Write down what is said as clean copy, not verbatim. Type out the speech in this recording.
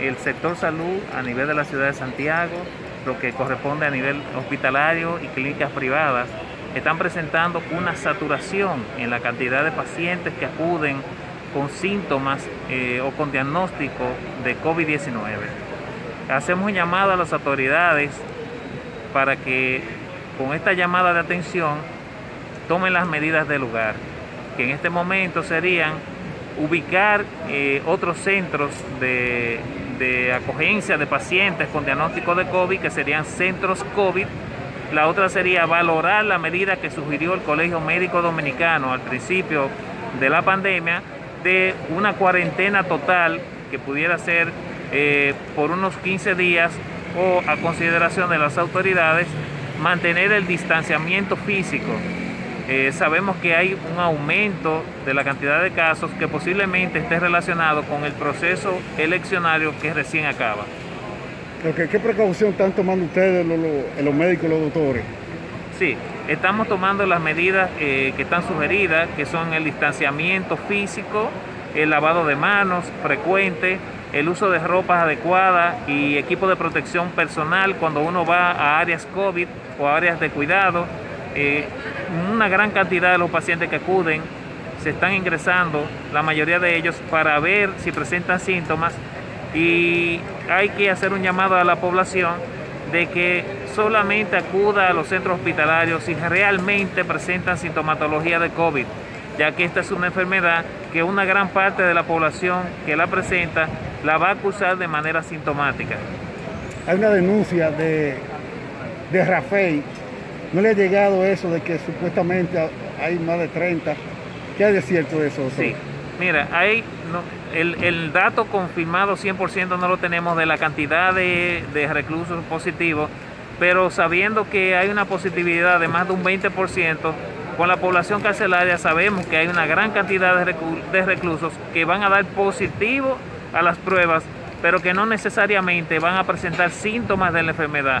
el sector salud a nivel de la ciudad de Santiago, lo que corresponde a nivel hospitalario y clínicas privadas, están presentando una saturación en la cantidad de pacientes que acuden con síntomas o con diagnóstico de COVID-19. Hacemos un llamado a las autoridades para que con esta llamada de atención tomen las medidas del lugar, que en este momento serían ubicar otros centros de acogencia de pacientes con diagnóstico de COVID, que serían centros COVID. La otra sería valorar la medida que sugirió el Colegio Médico Dominicano al principio de la pandemia, de una cuarentena total que pudiera ser por unos 15 días, o a consideración de las autoridades mantener el distanciamiento físico. Sabemos que hay un aumento de la cantidad de casos que posiblemente esté relacionado con el proceso eleccionario que recién acaba. ¿Qué precaución están tomando ustedes, los médicos, los doctores? Sí, estamos tomando las medidas que están sugeridas, que son el distanciamiento físico, el lavado de manos frecuente, el uso de ropas adecuadas y equipo de protección personal cuando uno va a áreas COVID o a áreas de cuidado. Una gran cantidad de los pacientes que acuden se están ingresando, la mayoría de ellos, para ver si presentan síntomas, y hay que hacer un llamado a la población de que solamente acuda a los centros hospitalarios si realmente presentan sintomatología de COVID, ya que esta es una enfermedad que una gran parte de la población que la presenta la va a acusar de manera sintomática. Hay una denuncia de Rafael. ¿No le ha llegado eso de que supuestamente hay más de 30? ¿Qué hay de cierto de eso? Sí, mira, hay... El dato confirmado 100% no lo tenemos de la cantidad de reclusos positivos, pero sabiendo que hay una positividad de más de un 20%, con la población carcelaria sabemos que hay una gran cantidad de reclusos que van a dar positivo a las pruebas, pero que no necesariamente van a presentar síntomas de la enfermedad.